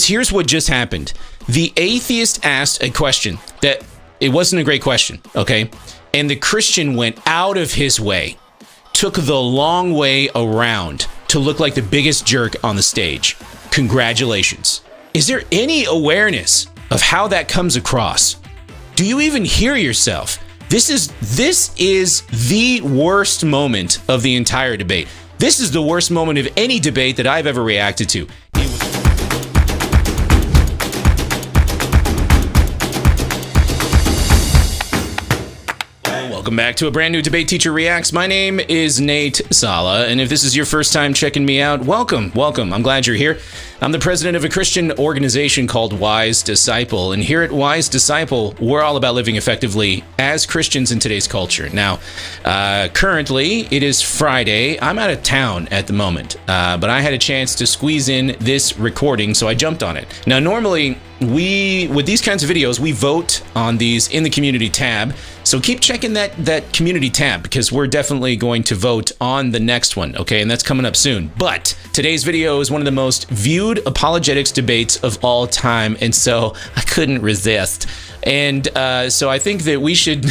Here's what just happened. The atheist asked a question that it wasn't a great question, okay? And the Christian went out of his way, took the long way around to look like the biggest jerk on the stage. Congratulations. Is there any awareness of how that comes across? Do you even hear yourself? This is the worst moment of the entire debate. This is the worst moment of any debate that I've ever reacted to. Welcome back to a brand new Debate Teacher Reacts. My name is Nate Sala, and if this is your first time checking me out, welcome, welcome. I'm glad you're here. I'm the president of a Christian organization called Wise Disciple, and here at Wise Disciple, we're all about living effectively as Christians in today's culture. Now, currently, it is Friday. I'm out of town at the moment, but I had a chance to squeeze in this recording, so I jumped on it. Now, normally, with these kinds of videos, we vote on these in the community tab. So keep checking that community tab, because we're definitely going to vote on the next one, okay? And that's coming up soon. But today's video is one of the most viewed apologetics debates of all time, and so I couldn't resist. And so I think that we should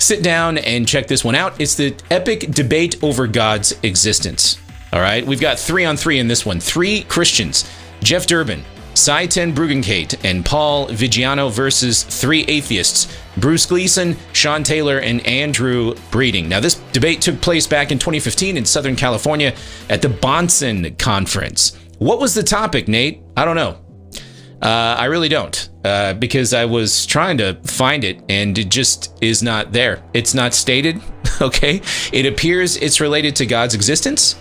sit down and check this one out. It's the epic debate over God's existence, all right? We've got 3-on-3 in this one. 3 Christians, Jeff Durbin, Sye Ten Bruggencate, and Paul Vigiano versus 3 atheists, Bruce Gleason, Sean Taylor, and Andrew Breeding. Now, this debate took place back in 2015 in Southern California at the Bonson conference. What was the topic, Nate? I don't know. I really don't, because I was trying to find it, and it just is not there. It's not stated, okay? It appears it's related to God's existence,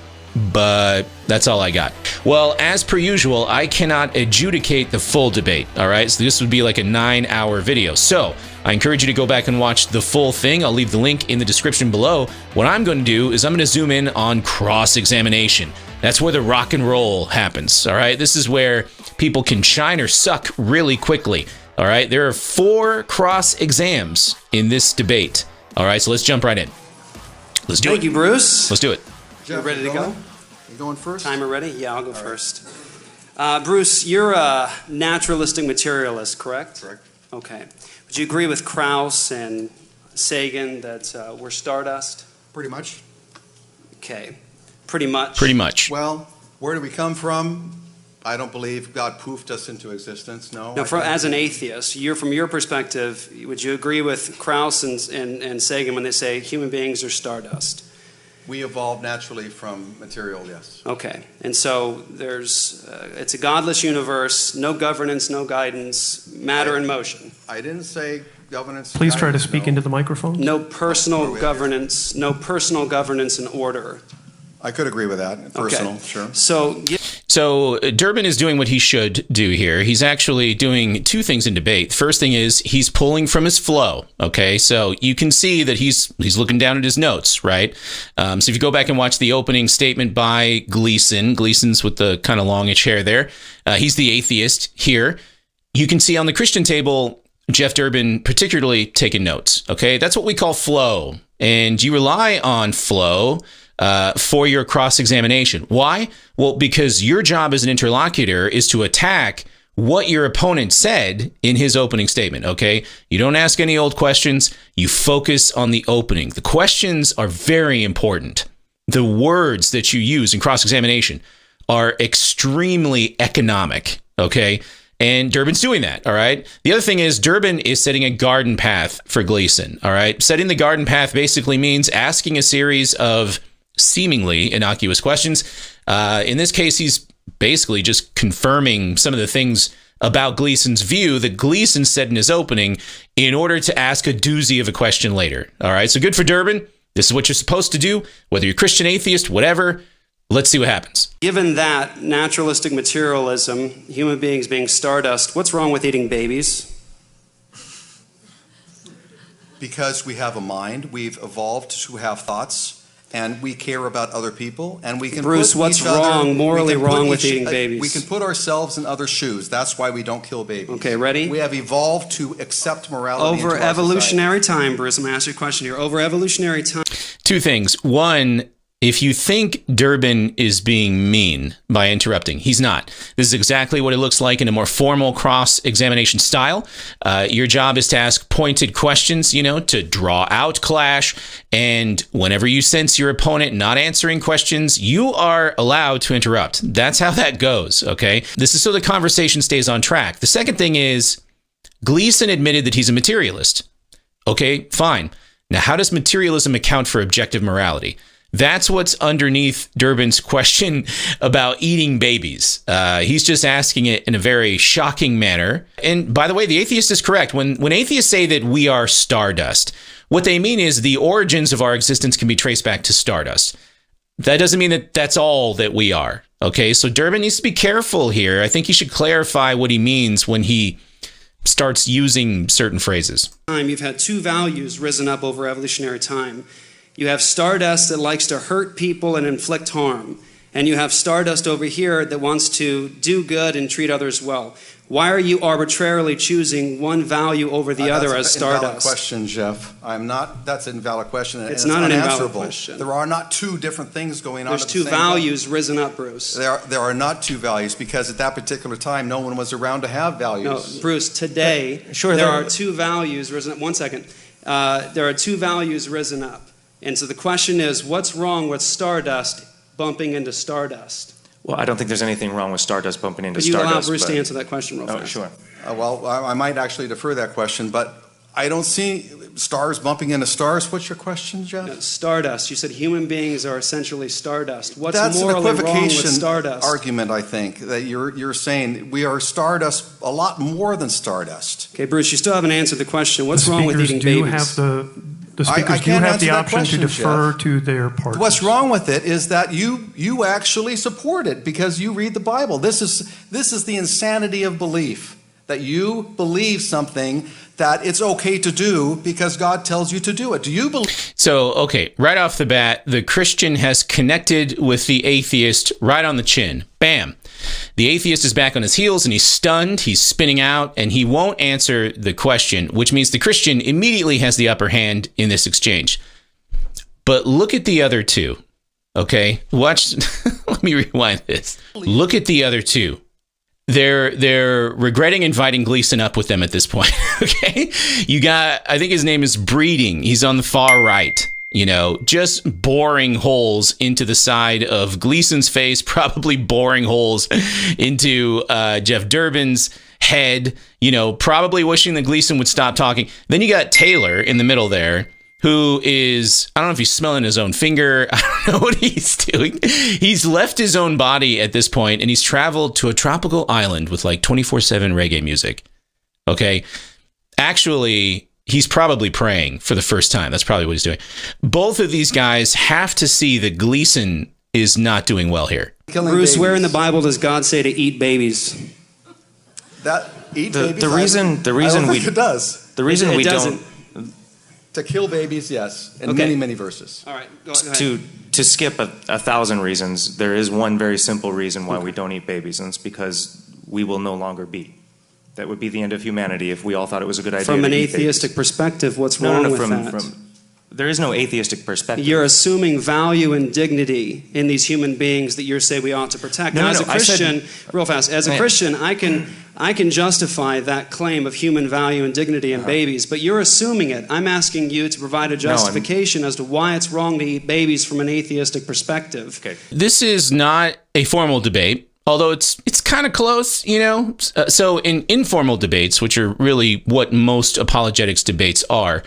but that's all I got. Well, as per usual, I cannot adjudicate the full debate, all right? So this would be like a 9-hour video. So I encourage you to go back and watch the full thing. I'll leave the link in the description below. What I'm going to do is I'm going to zoom in on cross-examination. That's where the rock and roll happens, all right? This is where people can shine or suck really quickly, all right? There are 4 cross-exams in this debate, all right? So let's jump right in. Let's do it. Thank you, Bruce. Let's do it. Jeff, ready to go? You going first? Timer ready? Yeah, I'll go first. Bruce, you're a naturalistic materialist, correct? Correct. Okay. Would you agree with Krauss and Sagan that we're stardust? Pretty much. Okay. Pretty much? Pretty much. Well, where do we come from? I don't believe God poofed us into existence, no. Now, as an atheist, from your perspective, would you agree with Krauss and Sagan when they say human beings are stardust? We evolved naturally from material, yes. Okay, and so it's a godless universe, no governance, no guidance, matter in motion. I didn't say governance. Please try to speak into the microphone. No personal governance, no personal governance and order. I could agree with that, personal, okay. Sure. So Durbin is doing what he should do here. He's actually doing 2 things in debate. First thing is he's pulling from his flow, okay? So you can see that he's looking down at his notes, right? So if you go back and watch the opening statement by Gleason, Gleason's with the kind of longish hair there. He's the atheist here. You can see on the Christian table, Jeff Durbin particularly taking notes, okay? That's what we call flow. And you rely on flow for your cross-examination. Why? Well, because your job as an interlocutor is to attack what your opponent said in his opening statement, okay? You don't ask any old questions. You focus on the opening. The questions are very important. The words that you use in cross-examination are extremely economic, okay? And Durbin's doing that, all right? The other thing is Durbin is setting a garden path for Gleason, all right? Setting the garden path basically means asking a series of seemingly innocuous questions. In this case, he's basically just confirming some of the things about Gleason's view that Gleason said in his opening in order to ask a doozy of a question later. All right, so good for Durbin. This is what you're supposed to do, whether you're Christian, atheist, whatever. Let's see what happens. Given that naturalistic materialism, human beings being stardust, what's wrong with eating babies? Because we have a mind, we've evolved to have thoughts, and we care about other people, and we can morally wrong with eating babies? We can put ourselves in other shoes. That's why we don't kill babies. Okay, ready? We have evolved to accept morality. Over evolutionary time, Bruce, I'm going to ask you a question here. Over evolutionary time. 2 things. One, If you think Durbin is being mean by interrupting, he's not. This is exactly what it looks like in a more formal cross-examination style. Your job is to ask pointed questions, you know, to draw out clash. And whenever you sense your opponent not answering questions, you are allowed to interrupt. That's how that goes, okay? This is so the conversation stays on track. The second thing is Gleason admitted that he's a materialist. Okay, fine. Now, how does materialism account for objective morality? That's what's underneath Durbin's question about eating babies. He's just asking it in a very shocking manner. And by the way, the atheist is correct. When atheists say that we are stardust, what they mean is the origins of our existence can be traced back to stardust. That doesn't mean that that's all that we are. Okay, so Durbin needs to be careful here. I think he should clarify what he means when he starts using certain phrases. You've had two values risen up over evolutionary time. You have stardust that likes to hurt people and inflict harm. And you have stardust over here that wants to do good and treat others well. Why are you arbitrarily choosing one value over the other as stardust? That's an invalid question, Jeff. I'm not, that's an invalid question. It's not an invalid question. There are not two different things going on at the same time. There's two values risen up, Bruce. There are not two values because at that particular time, no one was around to have values. No, Bruce, today, sure, there are two values risen up. One second. There are two values risen up. And so the question is, what's wrong with stardust bumping into stardust? Well, I don't think there's anything wrong with stardust bumping into stardust. Could you allow Bruce to answer that question real fast? Sure. Well, I might actually defer that question, but I don't see stars bumping into stars. What's your question, Jeff? No, stardust. You said human beings are essentially stardust. What's morally wrong with stardust? That's an argument, I think, that you're saying we are stardust a lot more than stardust. Okay, Bruce, you still haven't answered the question. What's wrong with eating babies? The speakers do have the option to defer to their partners. What's wrong with it is that you actually support it because you read the Bible. This is the insanity of belief, that you believe something that it's okay to do because God tells you to do it. Do you believe? So, okay, right off the bat, the Christian has connected with the atheist right on the chin. Bam. The atheist is back on his heels and he's stunned, he's spinning out, and he won't answer the question, which means the Christian immediately has the upper hand in this exchange. But look at the other two, okay? Watch, let me rewind this. Look at the other two. They're regretting inviting Gleason up with them at this point, okay? You got, I think his name is Breeding. He's on the far right. You know, just boring holes into the side of Gleason's face, probably boring holes into Jeff Durbin's head, you know, probably wishing that Gleason would stop talking. Then you got Taylor in the middle there, who is, I don't know if he's smelling his own finger. I don't know what he's doing. He's left his own body at this point, and he's traveled to a tropical island with like 24/7 reggae music. Okay, actually, he's probably praying for the first time. That's probably what he's doing. Both of these guys have to see that Gleason is not doing well here. Bruce, where in the Bible does God say to eat babies? That eat babies? The reason I don't think it does. The reason we don't to kill babies, yes, in many verses. All right, go ahead. To skip a thousand reasons, there is one very simple reason why we don't eat babies, and it's because we will no longer be. That would be the end of humanity if we all thought it was a good idea. From an atheistic perspective, what's wrong with that? There is no atheistic perspective. You're assuming value and dignity in these human beings that you say we ought to protect. Now, as a Christian, real fast, as a Christian, I can justify that claim of human value and dignity in babies, but you're assuming it. I'm asking you to provide a justification as to why it's wrong to eat babies from an atheistic perspective. Okay. This is not a formal debate. Although it's kind of close, you know. So in informal debates, which are really what most apologetics debates are,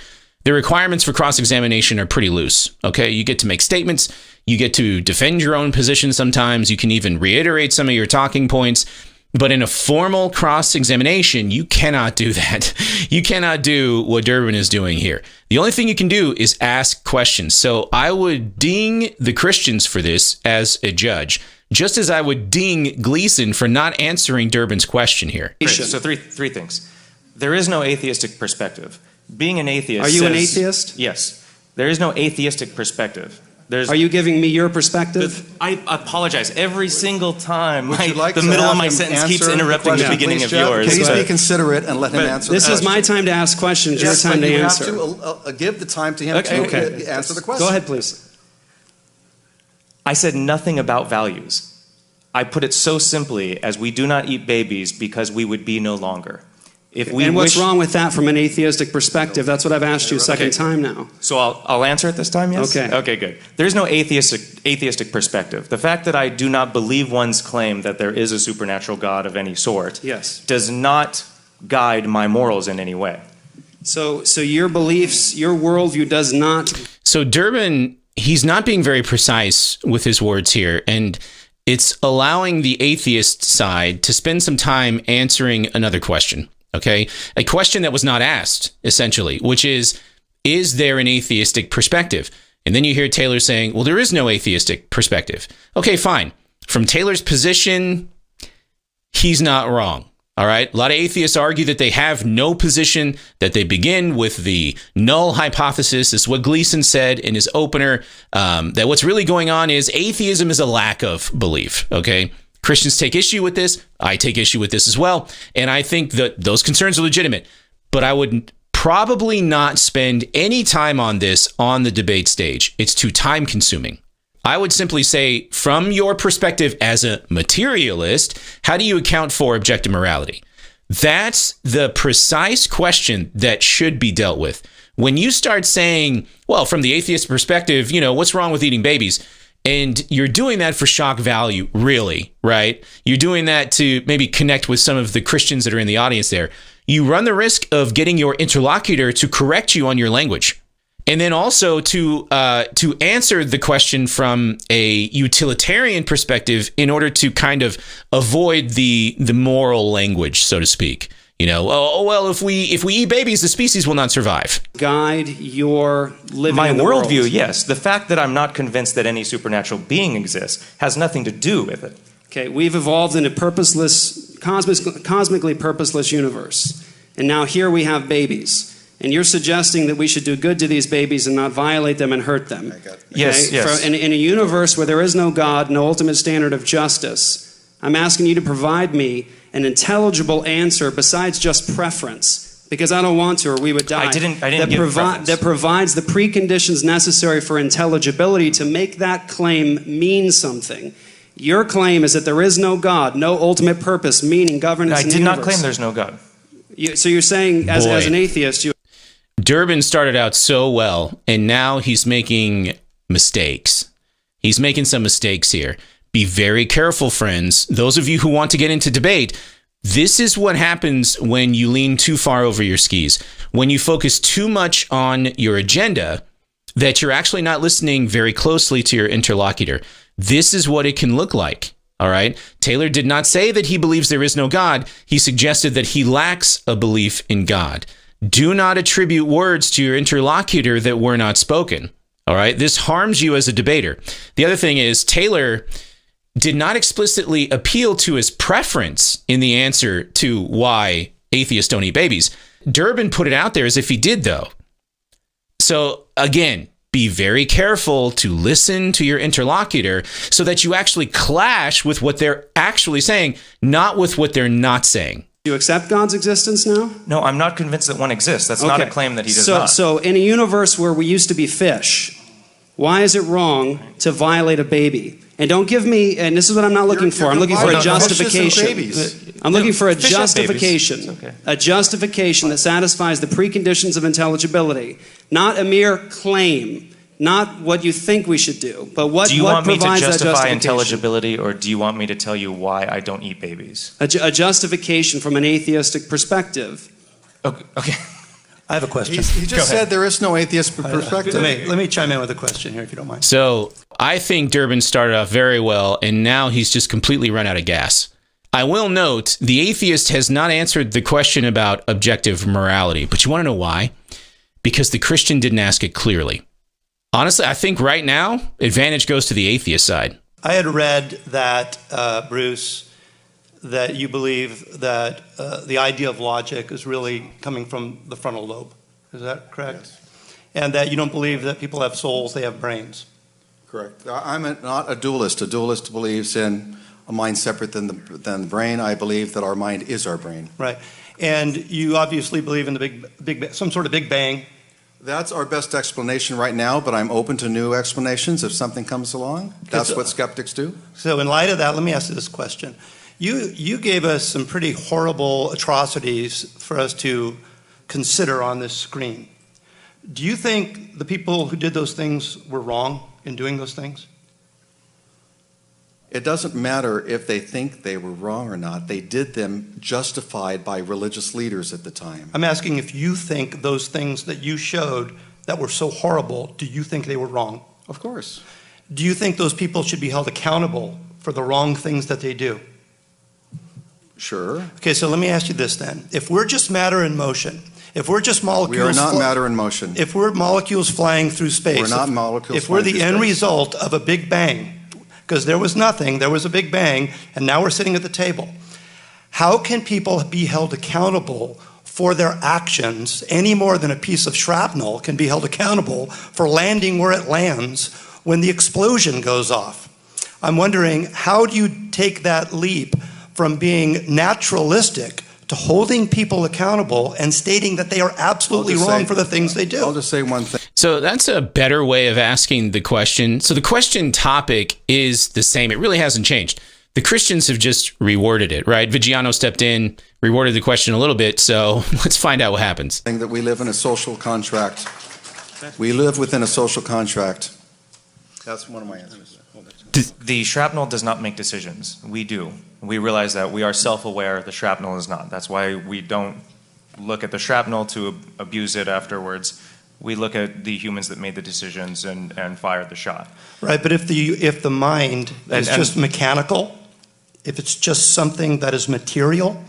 the requirements for cross-examination are pretty loose. Okay, you get to make statements, you get to defend your own position sometimes, you can even reiterate some of your talking points. But in a formal cross-examination, you cannot do that. You cannot do what Durbin is doing here. The only thing you can do is ask questions. So I would ding the Christians for this as a judge, just as I would ding Gleason for not answering Durbin's question here. Great. So three things. There is no atheistic perspective. Being an atheist says, an atheist? Yes. There is no atheistic perspective. Are you giving me your perspective? I apologize. Every single time, the middle of my sentence keeps interrupting the beginning of yours. Please be considerate and let him answer. This is my time to ask questions, your time to answer. You have to give the time to him to answer the question. Go ahead, please. I said nothing about values. I put it so simply as we do not eat babies because we would be no longer. If we and what's wrong with that from an atheistic perspective? That's what I've asked you a second time now. So I'll answer it this time, yes? Okay. Okay, good. There's no atheistic perspective. The fact that I do not believe one's claim that there is a supernatural God of any sort does not guide my morals in any way. So your beliefs, your worldview does not... So Durbin, he's not being very precise with his words here, and it's allowing the atheist side to spend some time answering another question. Okay, a question that was not asked, essentially, which is there an atheistic perspective? And then you hear Taylor saying, well, there is no atheistic perspective. Okay, fine. From Taylor's position, he's not wrong. All right. A lot of atheists argue that they have no position, that they begin with the null hypothesis. It's what Gleason said in his opener, that what's really going on is atheism is a lack of belief. Okay. Christians take issue with this. I take issue with this as well. And I think that those concerns are legitimate. But I would probably not spend any time on this on the debate stage. It's too time consuming. I would simply say, from your perspective as a materialist, how do you account for objective morality? That's the precise question that should be dealt with. When you start saying, well, from the atheist perspective, you know, what's wrong with eating babies? And you're doing that for shock value, really, right? You're doing that to maybe connect with some of the Christians that are in the audience there. You run the risk of getting your interlocutor to correct you on your language. And then also to answer the question from a utilitarian perspective in order to kind of avoid the moral language, so to speak. You know, oh, well, if we eat babies, the species will not survive. Guide your living in the world. My worldview, yes. The fact that I'm not convinced that any supernatural being exists has nothing to do with it. Okay, we've evolved in a purposeless, cosmically purposeless universe. And now here we have babies. And you're suggesting that we should do good to these babies and not violate them and hurt them. Okay? Yes, yes. In a universe where there is no God, no ultimate standard of justice, I'm asking you to provide me an intelligible answer besides just preference, because I don't want to, or we would die. I didn't give preference. That provides the preconditions necessary for intelligibility to make that claim mean something. Your claim is that there is no God, no ultimate purpose, meaning governance. I did not claim there's no God. So you're saying, as an atheist, you... Durbin started out so well, and now he's making mistakes. He's making some mistakes here. Be very careful, friends. Those of you who want to get into debate, this is what happens when you lean too far over your skis. When you focus too much on your agenda, that you're actually not listening very closely to your interlocutor. This is what it can look like. All right. Taylor did not say that he believes there is no God. He suggested that he lacks a belief in God. Do not attribute words to your interlocutor that were not spoken. All right. This harms you as a debater. The other thing is, Taylor did not explicitly appeal to his preference in the answer to why atheists don't eat babies. Durbin put it out there as if he did, though. So, again, be very careful to listen to your interlocutor so that you actually clash with what they're actually saying, not with what they're not saying. Do you accept God's existence now? No, I'm not convinced that one exists. That's not a claim that he does not. So, in a universe where we used to be fish, why is it wrong to violate a baby? And don't give me, and this is what I'm not looking for. I'm looking for a justification. I'm looking for a justification. A justification that satisfies the preconditions of intelligibility. Not a mere claim. Not what you think we should do. But what provides that justification. Do you want me to justify intelligibility, or do you want me to tell you why I don't eat babies? A justification from an atheistic perspective. Okay. I have a question. He just said there is no atheist perspective. Let me chime in with a question here, if you don't mind. So I think Durbin started off very well, and now he's just completely run out of gas. I will note the atheist has not answered the question about objective morality. But you want to know why? Because the Christian didn't ask it clearly. Honestly, I think right now, advantage goes to the atheist side. I had read that, Bruce, that you believe that the idea of logic is really coming from the frontal lobe. Is that correct? Yes. And that you don't believe that people have souls, they have brains. Correct. I'm not a dualist. A dualist believes in a mind separate than the brain. I believe that our mind is our brain. Right. And you obviously believe in the some sort of big bang That's our best explanation right now, but I'm open to new explanations if something comes along. That's what skeptics do. So in light of that, let me ask you this question. You gave us some pretty horrible atrocities for us to consider on this screen. Do you think the people who did those things were wrong in doing those things? It doesn't matter if they think they were wrong or not. They did them justified by religious leaders at the time. I'm asking if you think those things that you showed that were so horrible, do you think they were wrong? Of course. Do you think those people should be held accountable for the wrong things that they do? Sure. Okay, so let me ask you this then. If we're just matter in motion, if we're just molecules... We are not matter in motion. If we're molecules flying through space... We're not molecules flying through space. If we're the end result of a big bang... Because there was nothing, there was a big bang, and now we're sitting at the table. How can people be held accountable for their actions any more than a piece of shrapnel can be held accountable for landing where it lands when the explosion goes off? I'm wondering, how do you take that leap from being naturalistic to holding people accountable and stating that they are absolutely wrong for the things they do? I'll just say one thing. So that's a better way of asking the question. So the question topic is the same. It really hasn't changed. The Christians have just reworded it, right? Vigiano stepped in, reworded the question a little bit. So let's find out what happens. I think that we live in a social contract. We live within a social contract. That's one of my answers. The shrapnel does not make decisions. We do. We realize that we are self-aware. The shrapnel is not. That's why we don't look at the shrapnel to abuse it afterwards. We look at the humans that made the decisions and fired the shot. Right, but if the mind is just mechanical, if it's just something that is material.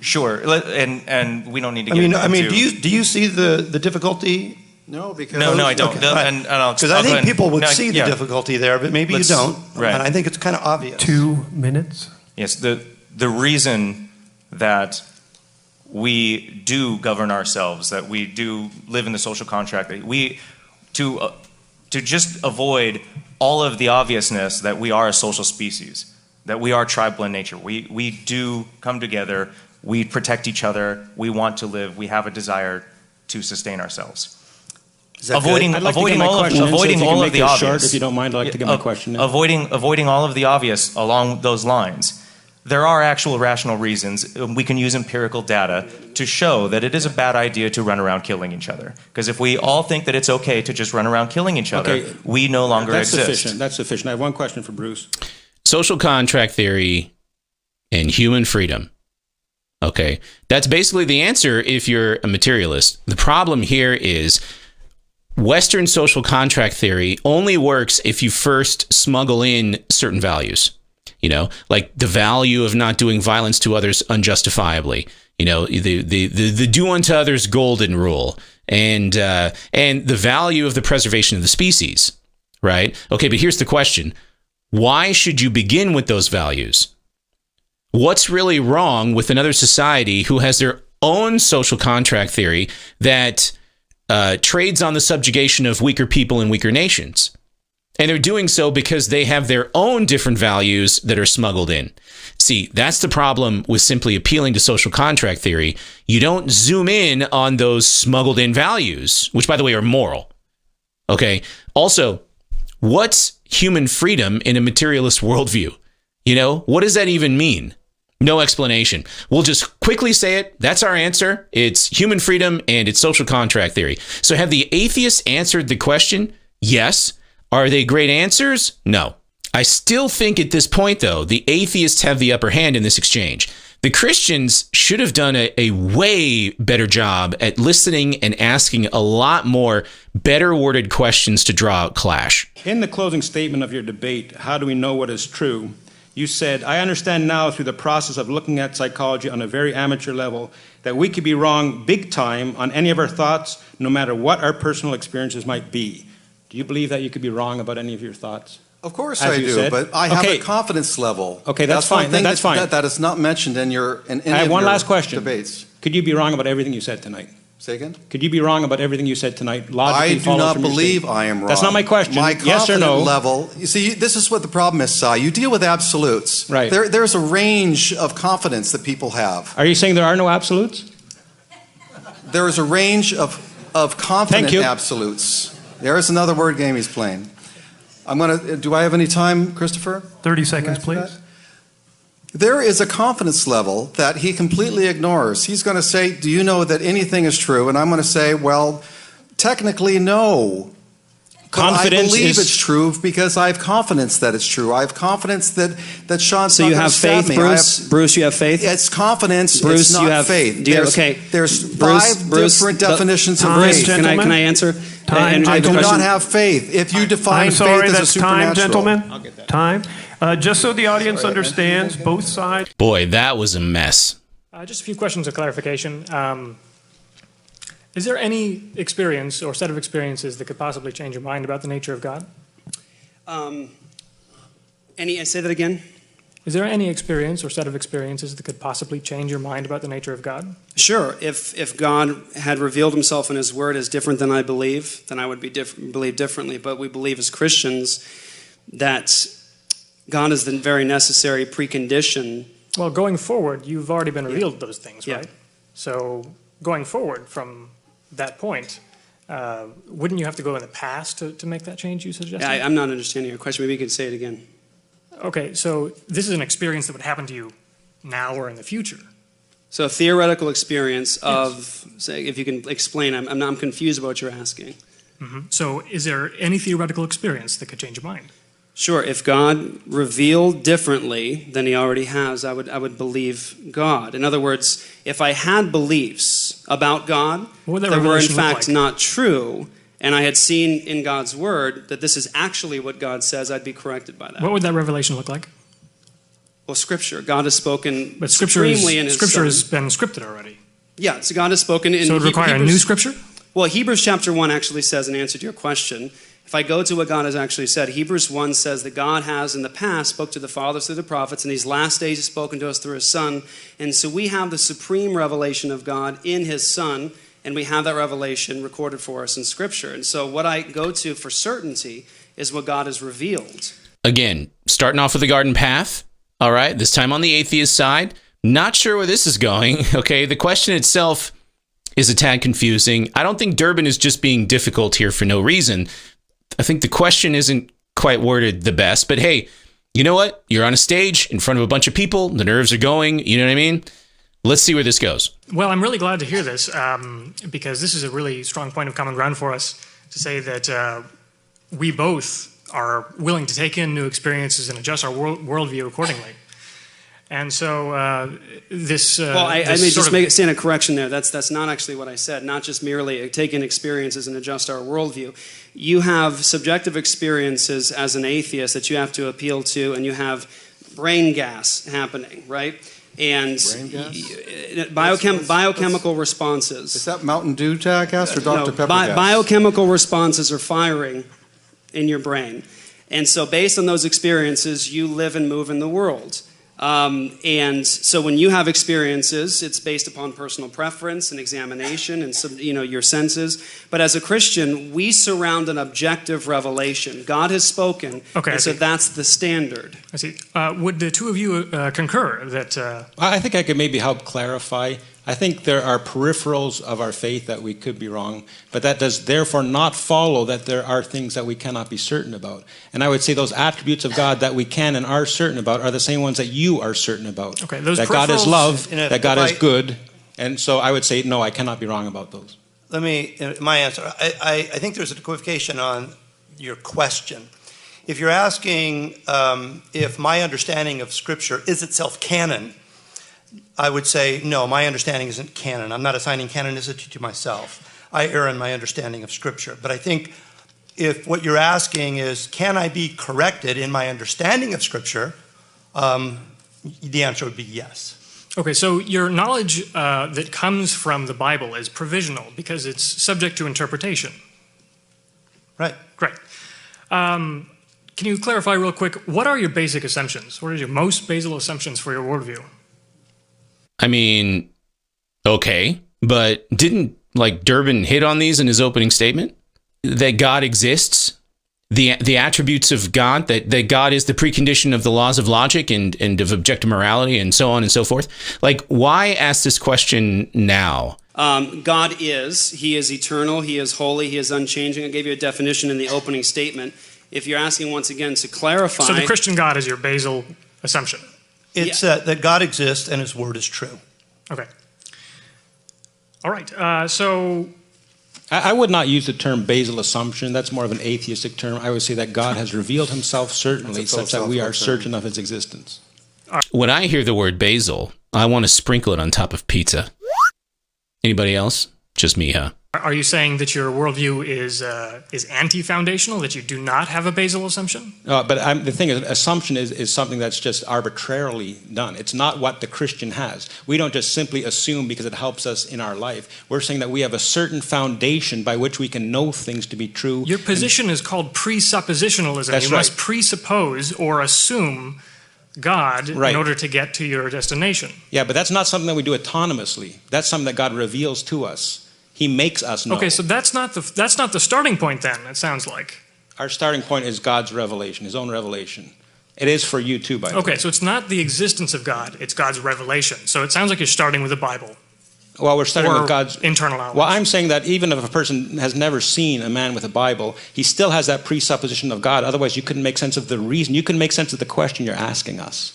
Sure, and we don't need to get into... do you see the difficulty? No, because... No, I don't. Okay, right. Because I think people would see the difficulty there, but maybe you don't. Right. And I think it's kind of obvious. 2 minutes? Yes, the reason that... we do govern ourselves, that we do live in the social contract, that to just avoid all of the obviousness that we are a social species, that we are tribal in nature. We do come together, we protect each other, we want to live, we have a desire to sustain ourselves. Avoiding all of the obvious along those lines. There are actual rational reasons. We can use empirical data to show that it is a bad idea to run around killing each other. Because if we all think that it's okay to just run around killing each other, we no longer exist. That's sufficient. I have one question for Bruce. Social contract theory and human freedom. Okay. That's basically the answer if you're a materialist. The problem here is Western social contract theory only works if you first smuggle in certain values. You know, like the value of not doing violence to others unjustifiably. You know, the do unto others golden rule, and the value of the preservation of the species. Right? Okay, but here's the question: why should you begin with those values? What's really wrong with another society who has their own social contract theory that trades on the subjugation of weaker people and weaker nations? And they're doing so because they have their own different values that are smuggled in. See, that's the problem with simply appealing to social contract theory. You don't zoom in on those smuggled in values, which, by the way, are moral. Okay. Also, what's human freedom in a materialist worldview? You know, what does that even mean? No explanation. We'll just quickly say it. That's our answer. It's human freedom and it's social contract theory. So have the atheists answered the question? Yes. Are they great answers? No. I still think at this point, though, the atheists have the upper hand in this exchange. The Christians should have done a way better job at listening and asking a lot more better worded questions to draw out clash. In the closing statement of your debate, How Do We Know What Is True? You said, I understand now through the process of looking at psychology on a very amateur level that we could be wrong big time on any of our thoughts, no matter what our personal experiences might be. Do you believe that you could be wrong about any of your thoughts? Of course I do, but I have a confidence level. Okay, that's fine. That's fine. That is not mentioned in your debates. I have one last question. Could you be wrong about everything you said tonight? Sagan? Could you be wrong about everything you said tonight? I do not believe I am wrong. That's not my question. My confidence level. You see, this is what the problem is, Sye. You deal with absolutes. Right. There's a range of confidence that people have. Are you saying there are no absolutes? There is a range of of confident absolutes. There's another word game he's playing. I'm gonna, do I have any time, Christopher? 30 seconds, please. That? There is a confidence level that he completely ignores. He's going to say, do you know that anything is true? And I'm going to say, well, technically, no. Confidence I believe it's true because I have confidence that it's true. I have confidence that, Sean's so not going to stab me. So you have faith, Bruce? Bruce, you have faith? It's confidence, Bruce, it's not you have, faith. Do you there's okay. there's Bruce, five Bruce, different definitions of faith. Can I answer? Time. I do not have faith. If you define faith as a supernatural. I'm sorry, that's time, gentlemen. I'll get that. Time. Just so the audience understands both sides. Boy, that was a mess. Just a few questions of clarification. Is there any experience or set of experiences that could possibly change your mind about the nature of God? Say that again? Is there any experience or set of experiences that could possibly change your mind about the nature of God? Sure. If God had revealed himself in his word as different than I believe, then I would believe differently. But we believe as Christians that God is the very necessary precondition. Well, going forward, you've already been revealed those things, right? Yeah. So going forward from that point, wouldn't you have to go in the past to make that change you suggested? Yeah, I'm not understanding your question. Maybe you could say it again. Okay, so this is an experience that would happen to you now or in the future. So a theoretical experience of, say, if you can explain, I'm confused about what you're asking. Mm-hmm. So is there any theoretical experience that could change your mind? Sure, if God revealed differently than he already has, I would believe God. In other words, if I had beliefs about God that were in fact not true, and I had seen in God's word that this is actually what God says, I'd be corrected by that. What would that revelation look like? Well, Scripture. God has spoken supremely in his Son. Scripture has been scripted already. Yeah, so God has spoken in Hebrews. So it would require a new Scripture? Well, Hebrews chapter 1 actually says, in answer to your question, if I go to what God has actually said, Hebrews 1 says that God has in the past spoke to the fathers through the prophets, and these last days has spoken to us through his Son. And so we have the supreme revelation of God in his Son, and we have that revelation recorded for us in Scripture. And so what I go to for certainty is what God has revealed. Again, starting off with the garden path, all right, this time on the atheist side. Not sure where this is going, okay? The question itself is a tad confusing. I don't think Durbin is just being difficult here for no reason. I think the question isn't quite worded the best, but hey, you know what? You're on a stage in front of a bunch of people. The nerves are going. You know what I mean? Let's see where this goes. Well, I'm really glad to hear this because this is a really strong point of common ground for us to say that we both are willing to take in new experiences and adjust our worldview accordingly. And so I may just stand a correction there. That's not actually what I said. Not just merely take in experiences and adjust our worldview. You have subjective experiences as an atheist that you have to appeal to, and you have brain gas happening, right? And biochemical responses. Is that Mountain Dew gas or Dr. Pepper gas? Biochemical responses are firing in your brain. And so based on those experiences, you live and move in the world. And so when you have experiences, it's based upon personal preference and examination and some, your senses. But as a Christian, we surround an objective revelation. God has spoken, so that's the standard. I see. Would the two of you concur that... I think I could maybe help clarify. I think there are peripherals of our faith that we could be wrong, but that does therefore not follow that there are things that we cannot be certain about. And I would say those attributes of God that we can and are certain about are the same ones that you are certain about. Okay, those peripherals, that God is love, that God is good, and so I would say, no, I cannot be wrong about those. Let me, my answer, I think there's a equivocation on your question. If you're asking if my understanding of Scripture is itself canon, I would say, no, my understanding isn't canon. I'm not assigning canonicity to myself. I err in my understanding of Scripture. But I think if what you're asking is, can I be corrected in my understanding of Scripture, the answer would be yes. Okay, so your knowledge that comes from the Bible is provisional because it's subject to interpretation. Right. Great. Can you clarify real quick, what are your basic assumptions? What are your most basal assumptions for your worldview? I mean, okay, but didn't, Durbin hit on these in his opening statement? That God exists, the attributes of God, that God is the precondition of the laws of logic and of objective morality and so on and so forth. Like, why ask this question now? God is. He is eternal. He is holy. He is unchanging. I gave you a definition in the opening statement. If you're asking once again to clarify... So the Christian God is your basal assumption. It's that God exists and his word is true. Okay. All right. I would not use the term basal assumption. That's more of an atheistic term. I would say that God has revealed himself certainly such that we are certain of his existence. When I hear the word basil, I want to sprinkle it on top of pizza. Anybody else? Just me, huh? Are you saying that your worldview is anti-foundational, that you do not have a basal assumption? The thing is, assumption is something that's just arbitrarily done. It's not what the Christian has. We don't just simply assume because it helps us in our life. We're saying that we have a certain foundation by which we can know things to be true. Your position is called presuppositionalism. That's right. You must presuppose or assume God in order to get to your destination. Yeah, but that's not something that we do autonomously. That's something that God reveals to us. He makes us know. Okay, so that's not the starting point then, it sounds like. Our starting point is God's revelation, his own revelation. It is for you too, by the way. Okay, so it's not the existence of God, it's God's revelation. So it sounds like you're starting with the Bible. Well, we're starting with God's internal outlook. Well, I'm saying that even if a person has never seen a man with a Bible, he still has that presupposition of God. Otherwise, you couldn't make sense of the reason. You couldn't make sense of the question you're asking us.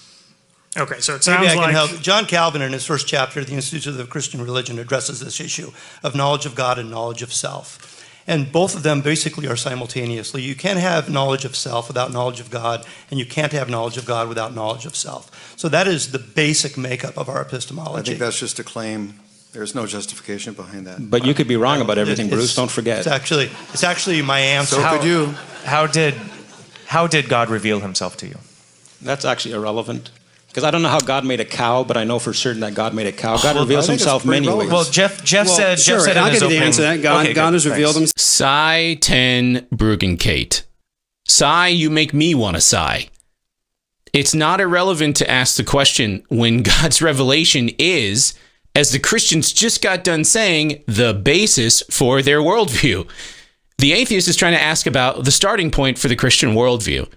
Okay, so it sounds like... Maybe I can help. John Calvin, in his first chapter, The Institutes of the Christian Religion, addresses this issue of knowledge of God and knowledge of self. And both of them basically are simultaneously. You can't have knowledge of self without knowledge of God, and you can't have knowledge of God without knowledge of self. So that is the basic makeup of our epistemology. I think that's just a claim. There's no justification behind that. But you could be wrong about everything, Bruce. Don't forget. It's actually my answer. So could you. How did God reveal himself to you? That's actually irrelevant. Because I don't know how God made a cow, but I know for certain that God made a cow. God reveals himself many ways. Well, Jeff said I'll give you the answer to that. God has revealed himself. Sye Ten Bruggencate. Sigh, you make me want to sigh. It's not irrelevant to ask the question when God's revelation is, as the Christians just got done saying, the basis for their worldview. The atheist is trying to ask about the starting point for the Christian worldview.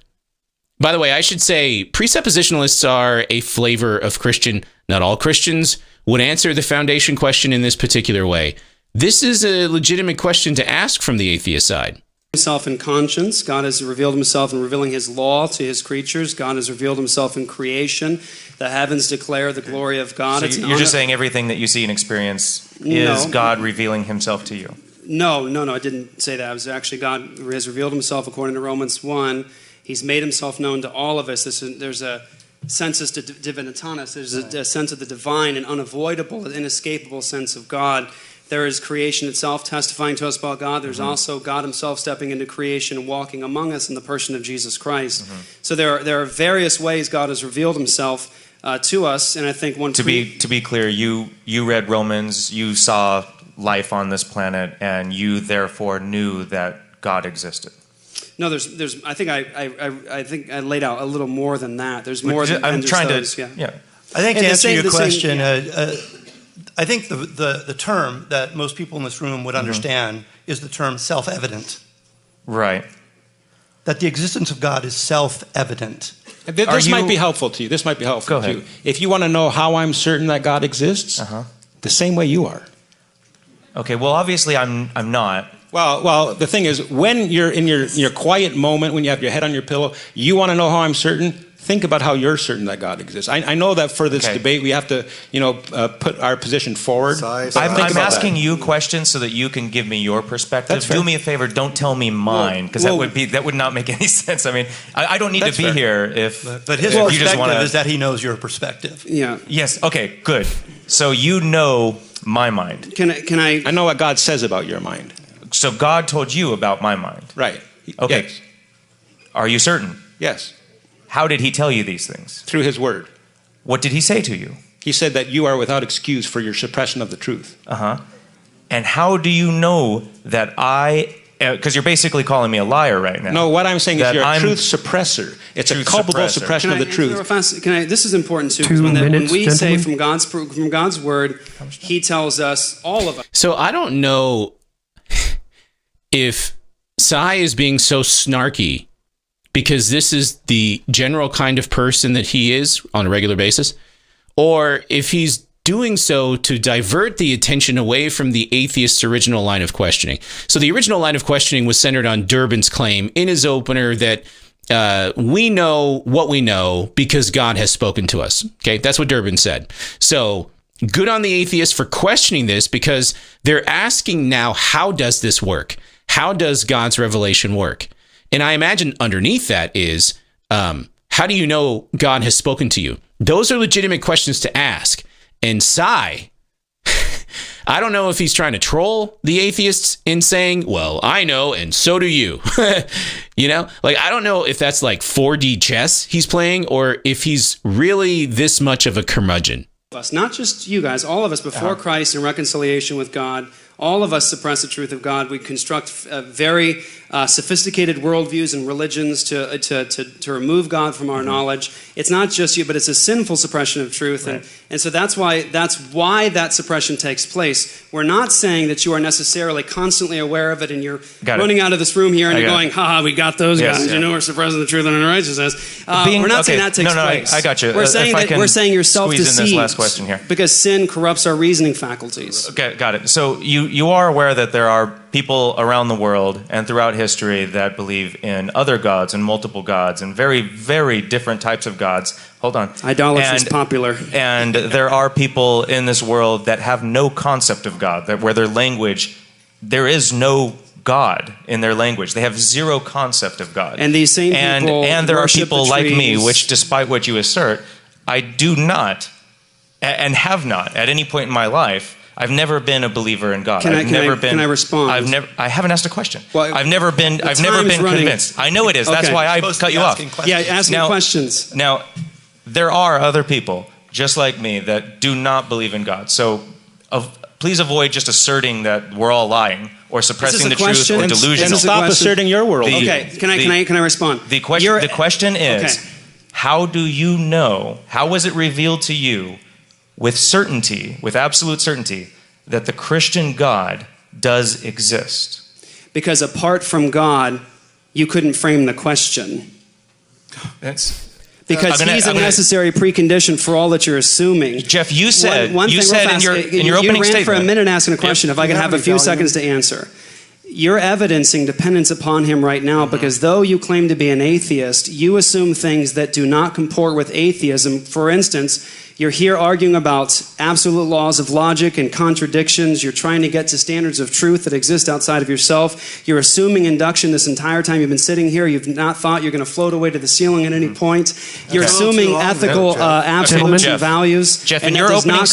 By the way, I should say presuppositionalists are a flavor of Christian. Not all Christians would answer the foundation question in this particular way. This is a legitimate question to ask from the atheist side. Himself in conscience. God has revealed himself in revealing his law to his creatures. God has revealed himself in creation. The heavens declare the glory of God. So you're just saying everything that you see and experience is God revealing himself to you? No, I didn't say that. It was actually God has revealed himself according to Romans 1. He's made himself known to all of us. There's a sensus divinitatis. There's a sense of the divine, an unavoidable, an inescapable sense of God. There is creation itself testifying to us about God. There's also God himself stepping into creation and walking among us in the person of Jesus Christ. So there are various ways God has revealed himself to us, and I think one... To be clear, you read Romans, you saw life on this planet, and you therefore knew that God existed. No, there's. I think I laid out a little more than that. There's more. I think to answer your question, I think the term that most people in this room would understand is the term self-evident. Right. That the existence of God is self-evident. This might be helpful to you. This might be helpful to you. If you want to know how I'm certain that God exists, the same way you are. Okay. Well, obviously, I'm not. Well, the thing is, when you're in your quiet moment, when you have your head on your pillow, you want to know how I'm certain? Think about how you're certain that God exists. I know that for this debate, we have to, put our position forward. I'm asking you questions so that you can give me your perspective. Do me a favor, don't tell me mine, because that would not make any sense. I mean, I don't need to be here if you just want to... But his perspective is that he knows your perspective. Yeah. Yes, okay, good. So you know my mind. Can I... I know what God says about your mind. So God told you about my mind. Right. Okay. Yes. Are you certain? Yes. How did he tell you these things? Through his word. What did he say to you? He said that you are without excuse for your suppression of the truth. And how do you know that I... Because you're basically calling me a liar right now. No, what I'm saying is you're a truth suppressor. It's a culpable suppression of the truth. This is important too. When we say from God's word, he tells us, all of us. So I don't know... If Sye is being so snarky because this is the general kind of person that he is on a regular basis, or if he's doing so to divert the attention away from the atheist's original line of questioning. So the original line of questioning was centered on Durbin's claim in his opener that we know what we know because God has spoken to us. Okay, that's what Durbin said. So good on the atheist for questioning this, because they're asking now, how does this work? How does God's revelation work? And I imagine underneath that is, how do you know God has spoken to you? Those are legitimate questions to ask. And Sye, I don't know if he's trying to troll the atheists in saying, well, I know, and so do you. You know, like, I don't know if that's like 4D chess he's playing, or if he's really this much of a curmudgeon. Us, not just you guys, all of us before Christ and reconciliation with God, all of us suppress the truth of God. We construct very sophisticated worldviews and religions to remove God from our knowledge. It's not just you, but it's a sinful suppression of truth. Right. And so that's why that suppression takes place. We're not saying that you are necessarily constantly aware of it and you're running out of this room here and you're going, ha, we got those guys, you know, we're suppressing the truth and unrighteousness. We're not saying that takes place. I got you. We're saying that we're saying you're self-deceived. Question here, because sin corrupts our reasoning faculties. Okay, got it. So you are aware that there are people around the world and throughout history that believe in other gods and multiple gods and very, very different types of gods. Hold on. Idolatry is popular. And there are people in this world that have no concept of God, that where their language, there is no God in their language. They have zero concept of God. And these same people and there are people like me, which, despite what you assert, I do not and have not, at any point in my life, I've never been a believer in God. Can I respond? I haven't asked a question. Well, I've never been convinced. I know it is. Okay. That's why I cut you off. Questions. Yeah, asking questions. Now, there are other people just like me that do not believe in God. So, please avoid just asserting that we're all lying or suppressing the truth or delusion. Stop asserting your world. Okay. Can I respond? The question is, how do you know? How was it revealed to you? With certainty, with absolute certainty, that the Christian God does exist. Because apart from God, you couldn't frame the question. Because he's a necessary precondition for all that you're assuming. Jeff, you said in your opening statement. You ran for a minute asking a question. If I can have a few seconds to answer. You're evidencing dependence upon him right now, because though you claim to be an atheist, you assume things that do not comport with atheism. For instance, you're here arguing about absolute laws of logic and contradictions. You're trying to get to standards of truth that exist outside of yourself. You're assuming induction this entire time you've been sitting here. You've not thought you're going to float away to the ceiling at any point. You're assuming ethical absolutes and values. Jeff, in your opening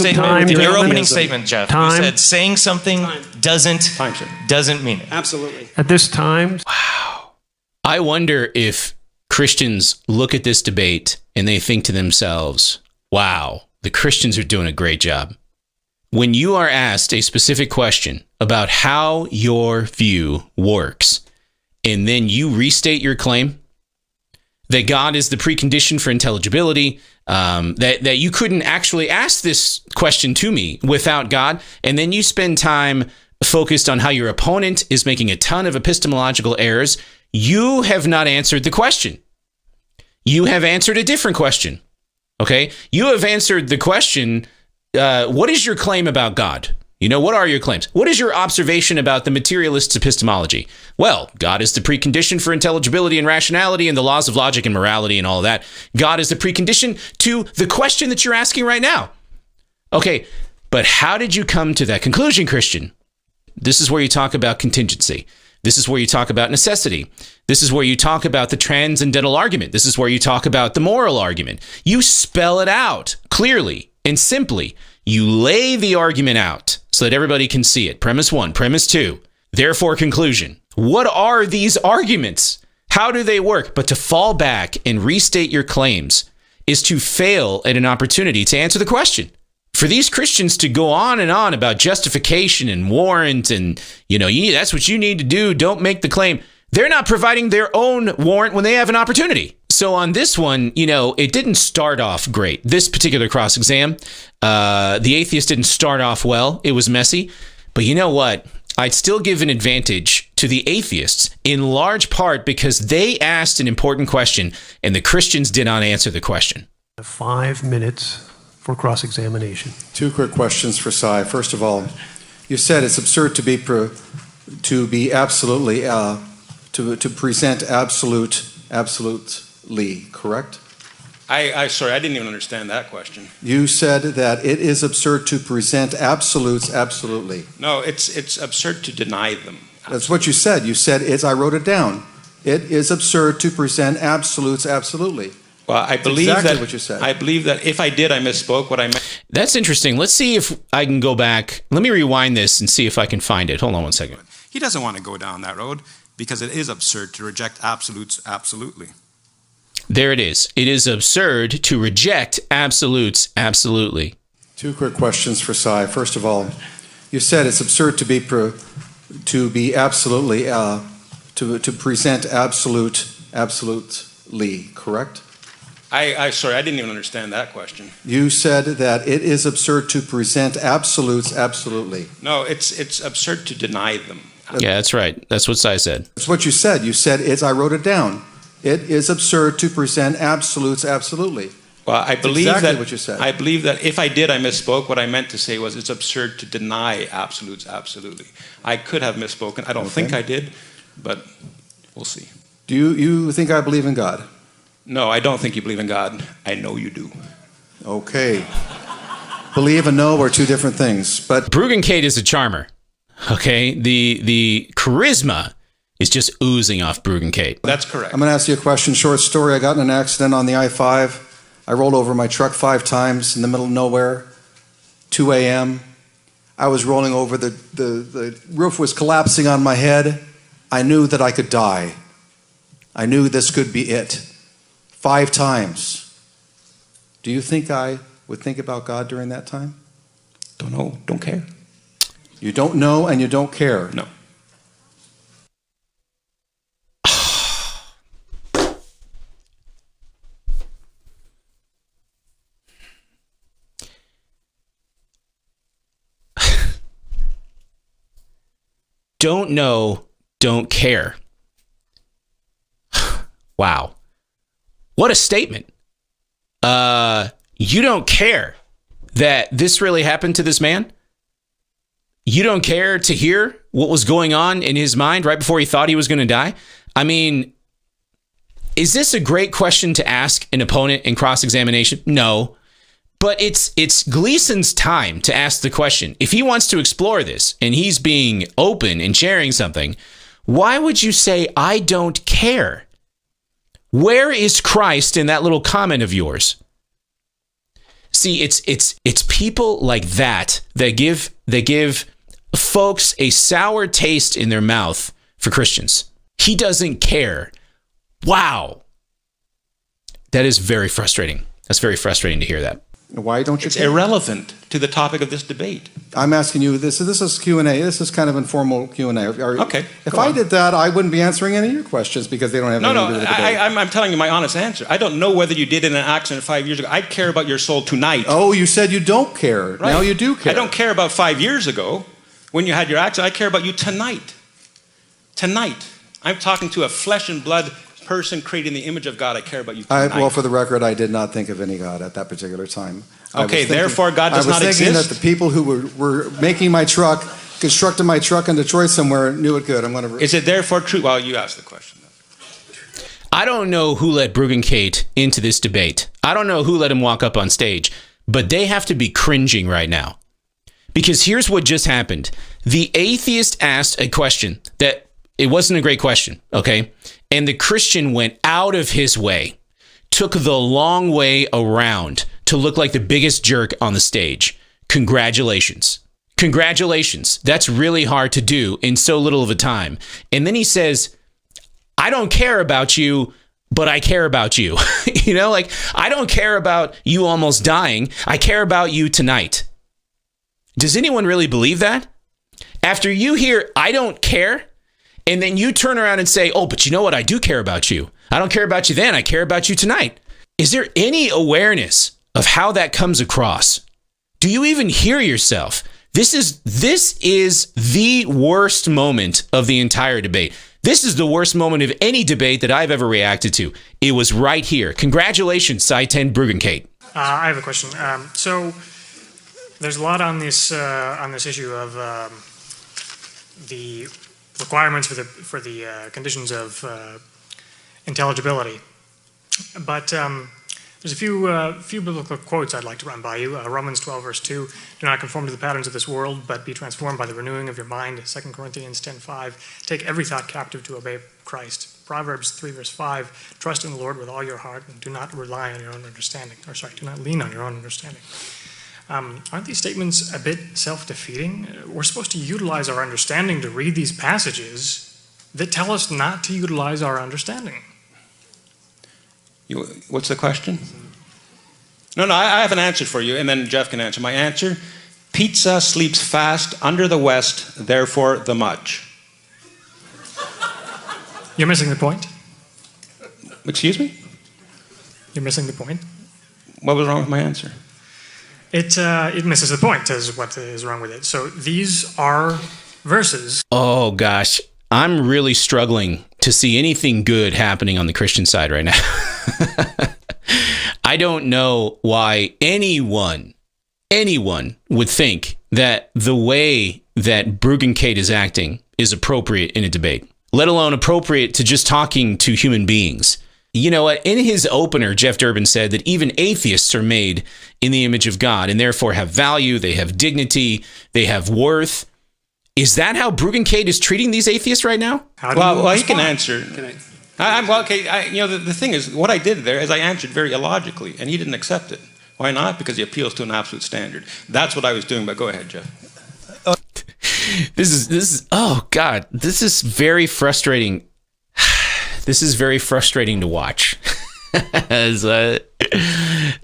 statement, Jeff, you said saying something doesn't mean it. Absolutely. At this time. Wow. I wonder if Christians look at this debate and they think to themselves, wow, the Christians are doing a great job. When you are asked a specific question about how your view works, and then you restate your claim that God is the precondition for intelligibility, that you couldn't actually ask this question to me without God, and then you spend time focused on how your opponent is making a ton of epistemological errors, you have not answered the question. You have answered a different question. Okay? You have answered the question, what is your claim about God? You know, what are your claims? What is your observation about the materialist's epistemology? Well, God is the precondition for intelligibility and rationality and the laws of logic and morality and all that. God is the precondition to the question that you're asking right now. Okay, but how did you come to that conclusion, Christian? This is where you talk about contingency. This is where you talk about necessity. This is where you talk about the transcendental argument. This is where you talk about the moral argument. You spell it out clearly and simply. You lay the argument out so that everybody can see it. Premise one, premise two, therefore conclusion. What are these arguments? How do they work? But to fall back and restate your claims is to fail at an opportunity to answer the question. For these Christians to go on and on about justification and warrant and, you know, that's what you need to do. Don't make the claim. They're not providing their own warrant when they have an opportunity. So on this one, you know, it didn't start off great. This particular cross-exam, the atheist didn't start off well. It was messy. But you know what? I'd still give an advantage to the atheists in large part because they asked an important question and the Christians did not answer the question. 5 minutes for cross-examination. Two quick questions for Sye. First of all, you said it's absurd to present absolutely, correct? Sorry, I didn't even understand that question. You said that it is absurd to present absolutes absolutely. No, it's absurd to deny them. That's what you said. You said it's, I wrote it down. It is absurd to present absolutes absolutely. Well, I believe exactly that what you said. I believe that if I did, I misspoke. What I meant. That's interesting. Let's see if I can go back. Let me rewind this and see if I can find it. Hold on one second. He doesn't want to go down that road because it is absurd to reject absolutes absolutely. There it is. It is absurd to reject absolutes absolutely. Two quick questions for Sye. First of all, you said it's absurd to present absolutely, correct? Sorry, I didn't even understand that question. You said that it is absurd to present absolutes absolutely. No, it's absurd to deny them. Yeah, that's right. That's what Sye said. That's what you said. You said it's, I wrote it down. It is absurd to present absolutes absolutely. Well, I believe exactly that what you said. I believe that if I did, I misspoke. What I meant to say was it's absurd to deny absolutes absolutely. I could have misspoken. I don't think I did, but we'll see. Do you think I believe in God? No, I don't think you believe in God. I know you do. Okay. Believe and know are two different things. But Bruggencate is a charmer. Okay, the charisma. It's just oozing off Bruggencate. That's correct. I'm going to ask you a question. Short story. I got in an accident on the I-5. I rolled over my truck 5 times in the middle of nowhere, 2 a.m. I was rolling over. The roof was collapsing on my head. I knew that I could die. I knew this could be it. 5 times. Do you think I would think about God during that time? Don't know. Don't care. You don't know and you don't care. No. Don't know, don't care. Wow. What a statement. You don't care that this really happened to this man? You don't care to hear what was going on in his mind right before he thought he was going to die? I mean, is this a great question to ask an opponent in cross-examination? No. But it's Gleason's time to ask the question. If he wants to explore this and he's being open and sharing something, why would you say, I don't care? Where is Christ in that little comment of yours? See, it's people like that that give folks a sour taste in their mouth for Christians. He doesn't care. Wow. That is very frustrating. That's very frustrating to hear that. Why don't you? It's irrelevant to the topic of this debate. I'm asking you this. This is Q&A. This is kind of informal Q&A. Okay. If I did that, I wouldn't be answering any of your questions because they don't have anything to do with the debate. I'm telling you my honest answer. I don't know whether you did in an accident 5 years ago. I care about your soul tonight. Oh, you said you don't care. Right. Now you do care. I don't care about 5 years ago when you had your accident. I care about you tonight. Tonight. I'm talking to a flesh and blood person created in the image of God. I care about you tonight. Well, for the record, I did not think of any God at that particular time. Okay, therefore God does not exist? I was thinking that the people who were making my truck, constructing my truck in Detroit somewhere, knew it good. I'm going to... Is it therefore true? Well, you asked the question. I don't know who let Bruggencate into this debate. I don't know who let him walk up on stage, but they have to be cringing right now. Because here's what just happened. The atheist asked a question that... It wasn't a great question, okay? And the Christian went out of his way, took the long way around to look like the biggest jerk on the stage. Congratulations. Congratulations. That's really hard to do in so little of a time. And then he says, I don't care about you, but I care about you. You know, like, I don't care about you almost dying. I care about you tonight. Does anyone really believe that? After you hear, I don't care, and then you turn around and say, oh, but you know what? I do care about you. I don't care about you then. I care about you tonight. Is there any awareness of how that comes across? Do you even hear yourself? This is the worst moment of the entire debate. This is the worst moment of any debate that I've ever reacted to. It was right here. Congratulations, Sye Ten Bruggencate. I have a question. So there's a lot on this issue of the requirements for the conditions of intelligibility, but there's a few biblical quotes I'd like to run by you. Romans 12, verse 2, do not conform to the patterns of this world, but be transformed by the renewing of your mind. 2 Corinthians 10, 5, take every thought captive to obey Christ. Proverbs 3, verse 5, trust in the Lord with all your heart and do not rely on your own understanding. Or sorry, do not lean on your own understanding. Aren't these statements a bit self-defeating? We're supposed to utilize our understanding to read these passages that tell us not to utilize our understanding. What's the question? No, I have an answer for you, and then Jeff can answer. My answer, pizza sleeps fast under the west, therefore the much. You're missing the point. Excuse me? You're missing the point. What was wrong with my answer? It misses the point is what is wrong with it. So these are verses. Oh, gosh. I'm really struggling to see anything good happening on the Christian side right now. I don't know why anyone would think that the way that Bruggencate is acting is appropriate in a debate, let alone appropriate to just talking to human beings. You know what? In his opener, Jeff Durbin said that even atheists are made in the image of God and therefore have value, they have dignity, they have worth. Is that how Bruggencate is treating these atheists right now? Well, he can answer. The thing is, what I did there is I answered very illogically, and he didn't accept it. Why not? Because he appeals to an absolute standard. That's what I was doing, but go ahead, Jeff. This is, oh, God, this is very frustrating. This is very frustrating to watch.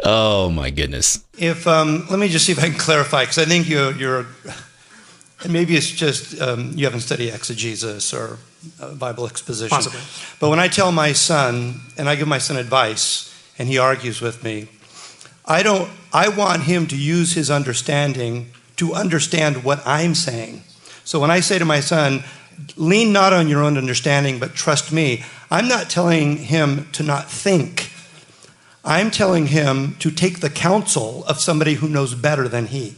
Oh, my goodness. Let me just see if I can clarify, because I think you're and maybe it's just you haven't studied exegesis or Bible exposition. Possibly. But when I tell my son, and I give my son advice, and he argues with me, I want him to use his understanding to understand what I'm saying. So when I say to my son, lean not on your own understanding, but trust me, I'm not telling him to not think. I'm telling him to take the counsel of somebody who knows better than he.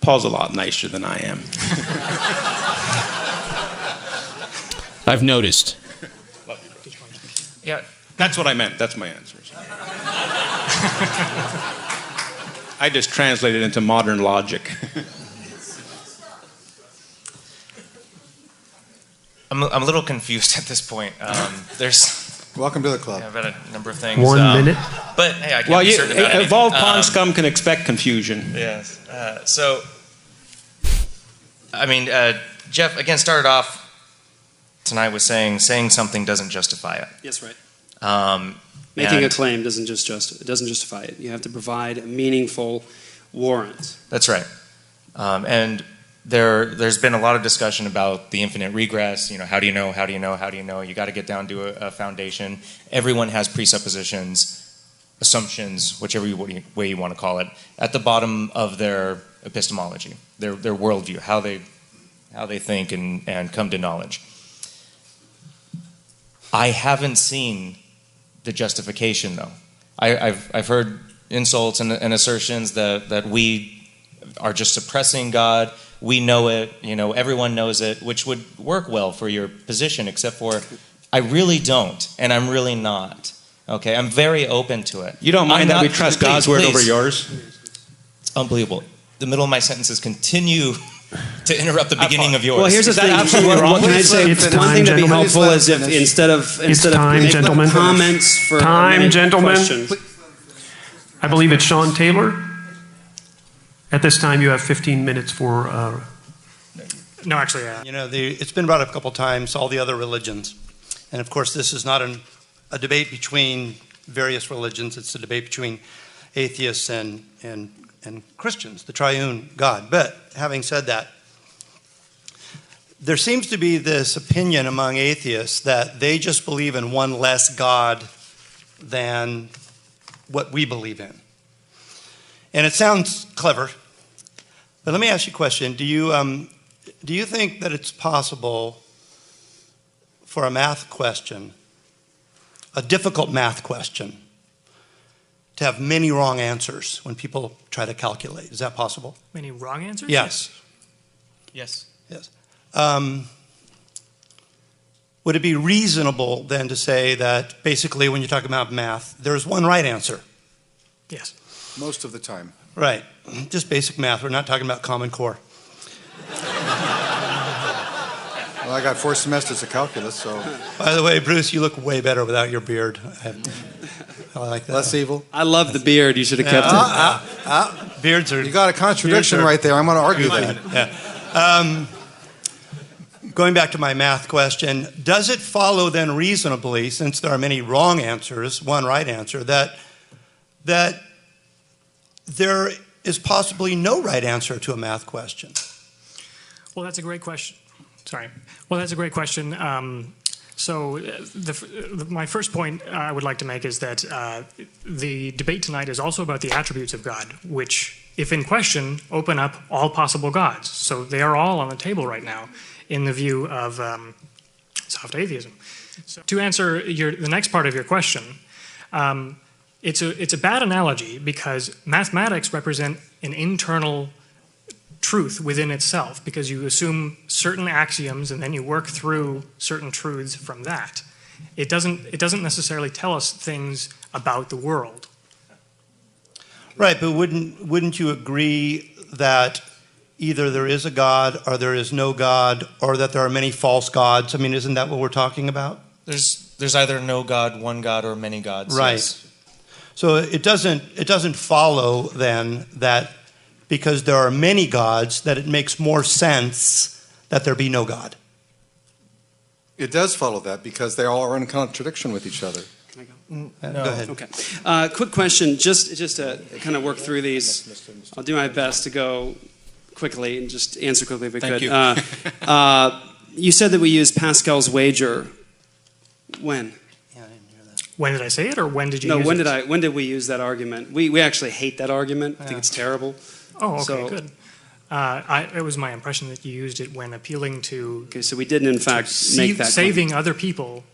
Paul's a lot nicer than I am. I've noticed. Love you, bro. Yeah, that's what I meant. That's my answer. I just translated it into modern logic. I'm a little confused at this point. Welcome to the club. Yeah, I've had a number of things. 1 minute. But hey, I can't be certain about anything. Evolved pond scum can expect confusion. Yes. Jeff, again, started off tonight with saying something doesn't justify it. Yes, right. Making a claim doesn't justify it. You have to provide a meaningful warrant. That's right. And there's been a lot of discussion about the infinite regress. You know, how do you know? You got to get down to a foundation. Everyone has presuppositions, assumptions, whichever way you want to call it, at the bottom of their epistemology, their worldview, how they think and come to knowledge. I haven't seen the justification though. I've heard insults and assertions that we are just suppressing God. We know it, everyone knows it, which would work well for your position, except for I really don't, and I'm really not. Okay, I'm very open to it. You don't mind that we trust God's word over yours? It's unbelievable. The middle of my sentences continue to interrupt the beginning of yours. Well, here's the thing. Can I say it's one thing to be helpful is if instead of comments for questions. I believe it's Sean Taylor. At this time, you have 15 minutes for... No, actually, yeah. It's been brought up a couple times, all the other religions. And of course, this is not a debate between various religions. It's a debate between atheists and Christians, the triune God. But having said that, there seems to be this opinion among atheists that they just believe in one less God than what we believe in. And it sounds clever, but let me ask you a question. Do you think that it's possible for a math question, a difficult math question, to have many wrong answers when people try to calculate. Is that possible? Many wrong answers? Yes. Yes. Yes. Would it be reasonable then to say that basically when you talk about math, there's one right answer? Yes. Most of the time. Right. Just basic math. We're not talking about Common Core. Well, I got 4 semesters of calculus, so. By the way, Bruce, you look way better without your beard. I like that. Less evil. I love the beard. You should have kept it. Beards are. You got a contradiction right there. I'm going to argue that. Yeah. Going back to my math question, does it follow then reasonably, since there are many wrong answers, one right answer, that there is possibly no right answer to a math question? Well, that's a great question. Sorry. Well, that's a great question. So my first point I would like to make is that the debate tonight is also about the attributes of God, which, if in question, open up all possible gods. So they are all on the table right now in the view of soft atheism. So to answer the next part of your question, it's a bad analogy because mathematics represent an internal truth within itself, because you assume certain axioms and then you work through certain truths from that. It doesn't necessarily tell us things about the world. Right, but wouldn't you agree that either there is a God or there is no God, or that there are many false gods? I mean, isn't that what we're talking about? There's either no God, one God, or many gods. Right. Yes. So it doesn't follow then that because there are many gods, that it makes more sense that there be no God. It does follow that because they all are in contradiction with each other. Can I go? No. Go ahead. Okay. Quick question, just to kind of work through these. I'll do my best to go quickly and just answer quickly if I could. Thank you. You said that we use Pascal's wager. When? When did I say it, or when did you use it? No, when did we use that argument? We actually hate that argument. Yeah. I think it's terrible. Oh, okay, so, good. It was my impression that you used it when appealing to... Okay, so we didn't, in fact, make that saving claim. Other people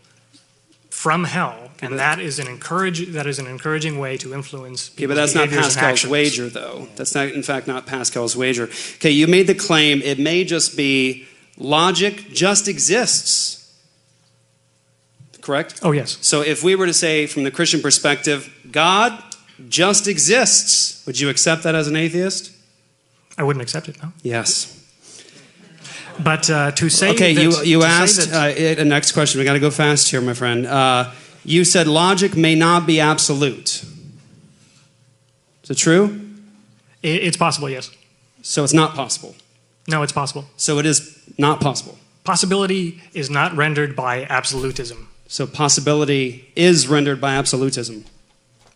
from hell, okay, and that is an encouraging way to influence people. Okay, but that's not Pascal's wager, though. That's, not, in fact, not Pascal's wager. Okay, you made the claim, it may just be logic just exists. Correct? Oh, yes. So if we were to say, from the Christian perspective, God just exists, would you accept that as an atheist? I wouldn't accept it, no. Yes. But to say okay, that... Okay, you asked... the next question. We've got to go fast here, my friend. You said logic may not be absolute. Is it true? It's possible, yes. So it's not possible? No, it's possible. So it is not possible? Possibility is not rendered by absolutism. So possibility is rendered by absolutism.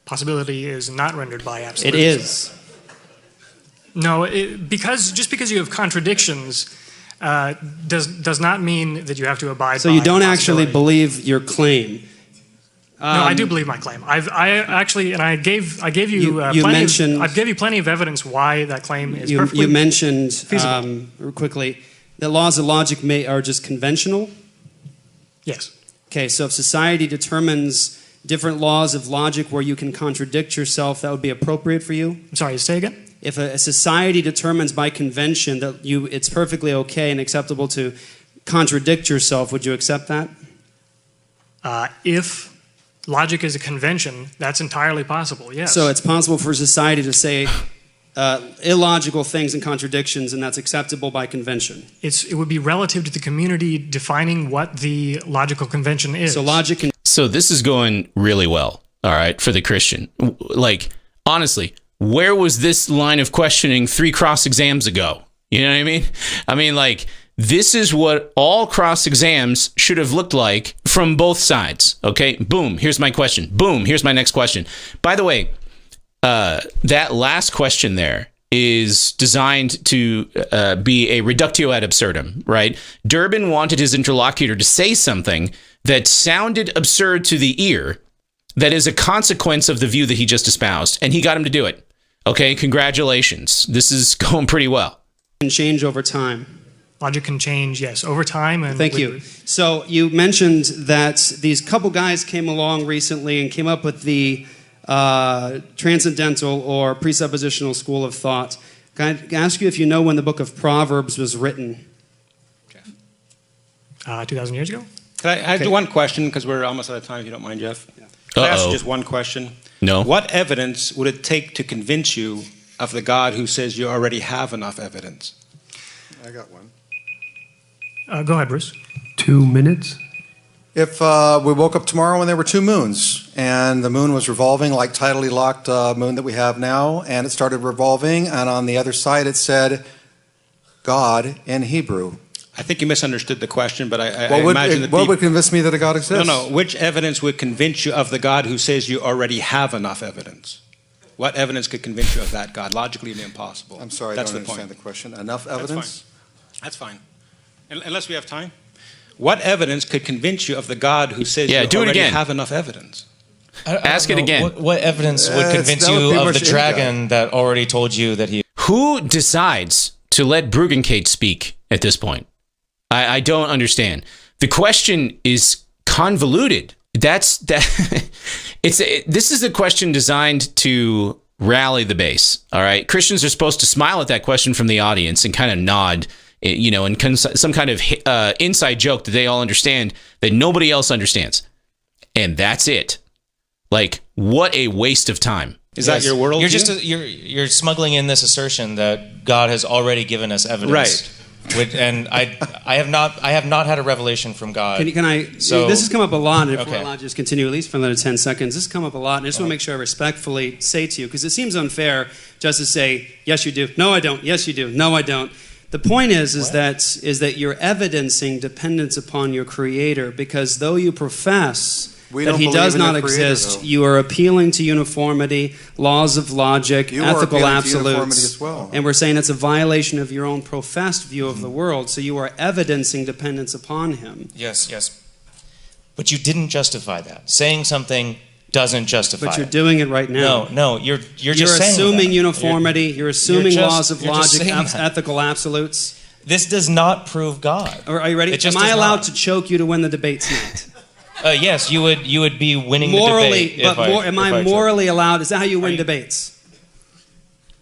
Possibility is not rendered by absolutism. It is. No, because you have contradictions does not mean that you have to abide by. So you don't actually believe your claim. No, I do believe my claim. I gave you plenty of evidence why that claim is perfectly feasible. You mentioned quickly that laws of logic are just conventional. Yes. Okay, so if society determines different laws of logic where you can contradict yourself, that would be appropriate for you? I'm sorry, say again? If a society determines by convention that it's perfectly okay and acceptable to contradict yourself, would you accept that? If logic is a convention, that's entirely possible, yes. So it's possible for society to say illogical things and contradictions, and that's acceptable by convention. It would be relative to the community defining what the logical convention is. So logic. So this is going really well, all right, for the Christian. Like, honestly, where was this line of questioning 3 cross exams ago? You know what I mean? I mean, like, this is what all cross exams should have looked like from both sides, okay? Boom, here's my question. Boom, here's my next question. By the way, that last question there is designed to be a reductio ad absurdum, right? Durbin wanted his interlocutor to say something that sounded absurd to the ear that is a consequence of the view that he just espoused, and he got him to do it. Okay, congratulations. This is going pretty well. Can change over time. Logic can change, yes, over time. And thank you. So you mentioned that these couple guys came along recently and came up with the transcendental or presuppositional school of thought. Can I ask you if you know when the book of Proverbs was written? Jeff? 2,000 years ago. Can I have one question, because we're almost out of time, if you don't mind, Jeff? Yeah. Can I ask just one question? No. What evidence would it take to convince you of the God who says you already have enough evidence? I got one. Go ahead, Bruce. 2 minutes. If we woke up tomorrow and there were two moons, and the moon was revolving like tidally locked moon that we have now, and it started revolving, and on the other side it said, God in Hebrew. I think you misunderstood the question, but what would convince me that a God exists? No, no. Which evidence would convince you of the God who says you already have enough evidence? What evidence could convince you of that God? Logically impossible. I'm sorry, I don't understand the question. Enough evidence? That's fine. That's fine. Unless we have time. What evidence could convince you of the God who says you already have enough evidence? Ask it again. What evidence would convince you of the dragon that already told you that he... Who decides to let Bruggencate speak at this point? I don't understand. The question is convoluted. This is a question designed to rally the base. All right, Christians are supposed to smile at that question from the audience and kind of nod, you know, and some kind of inside joke that they all understand that nobody else understands, and that's it. Like, what a waste of time. Is that your world? You're smuggling in this assertion that God has already given us evidence, right? And I have not had a revelation from God. This has come up a lot, and if we're allowed to just continue at least for another 10 seconds, this has come up a lot, and I just want to make sure I respectfully say to you, because it seems unfair just to say, yes, you do, no, I don't, yes, you do, no, I don't. The point is that you're evidencing dependence upon your Creator, because though you profess... that he does not exist, you are appealing to uniformity, laws of logic, ethical absolutes, and we're saying it's a violation of your own professed view of the world, so you are evidencing dependence upon him. Yes, yes. But you didn't justify that. Saying something doesn't justify it. But you're doing it right now. No, you're just saying that. You're assuming uniformity, you're assuming laws of logic, ethical absolutes. This does not prove God. Are you ready? Am I allowed to choke you to win the debate tonight? Yes, you would be winning morally, the debate. Am I morally allowed? Is that how you win debates?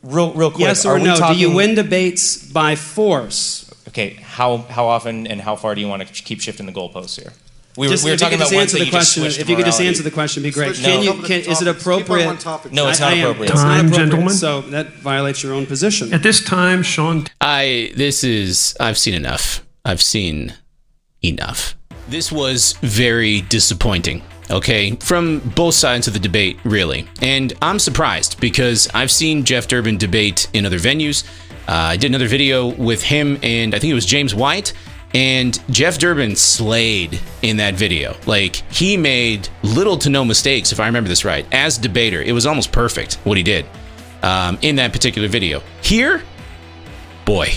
Real quick. Yes or no? Do you win debates by force? Okay. How often and how far do you want to keep shifting the goalposts here? We were talking about once that you just switched to morality. If you could just answer the question, it'd be great. Is it appropriate? No, it's not appropriate. Time, gentlemen. So that violates your own position. At this time, Sean. I've seen enough. I've seen enough. This was very disappointing, okay, from both sides of the debate, really. And I'm surprised because I've seen Jeff Durbin debate in other venues. I did another video with him, and I think it was James White, and Jeff Durbin slayed in that video. Like, he made little to no mistakes, if I remember this right, as debater. It was almost perfect what he did in that particular video. Here, boy.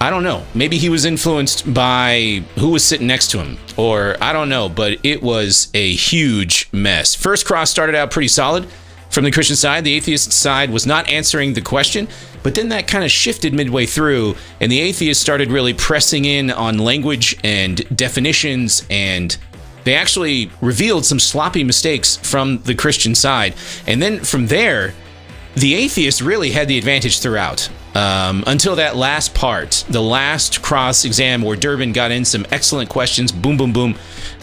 I don't know. Maybe he was influenced by who was sitting next to him, or I don't know, but it was a huge mess. First Cross started out pretty solid from the Christian side. The atheist side was not answering the question, but then that kind of shifted midway through, and the atheist started really pressing in on language and definitions, and they actually revealed some sloppy mistakes from the Christian side. And then from there, the atheist really had the advantage throughout. Until that last part, the last cross exam where Durbin got in some excellent questions, boom, boom, boom,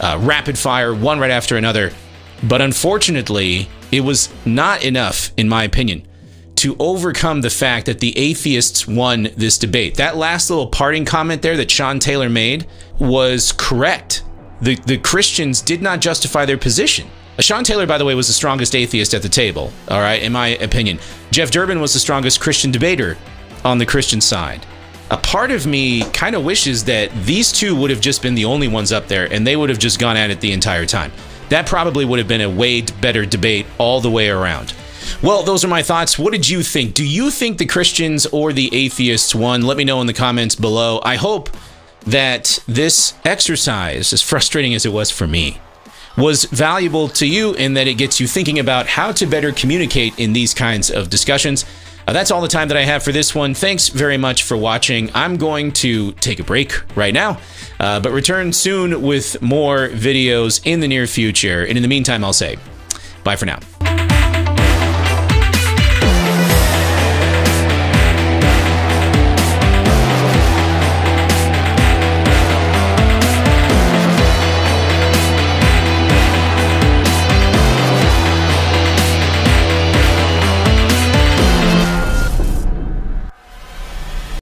rapid fire, one right after another. But unfortunately, it was not enough, in my opinion, to overcome the fact that the atheists won this debate. That last little parting comment there that Sean Taylor made was correct. The Christians did not justify their position. Sean Taylor, by the way, was the strongest atheist at the table, all right, in my opinion. Jeff Durbin was the strongest Christian debater on the Christian side. A part of me kind of wishes that these two would have just been the only ones up there, and they would have just gone at it the entire time. That probably would have been a way better debate all the way around. Well, those are my thoughts. What did you think? Do you think the Christians or the atheists won? Let me know in the comments below. I hope that this exercise, as frustrating as it was for me, was valuable to you, and that it gets you thinking about how to better communicate in these kinds of discussions. That's all the time that I have for this one. Thanks very much for watching. I'm going to take a break right now, but return soon with more videos in the near future. And in the meantime, I'll say bye for now.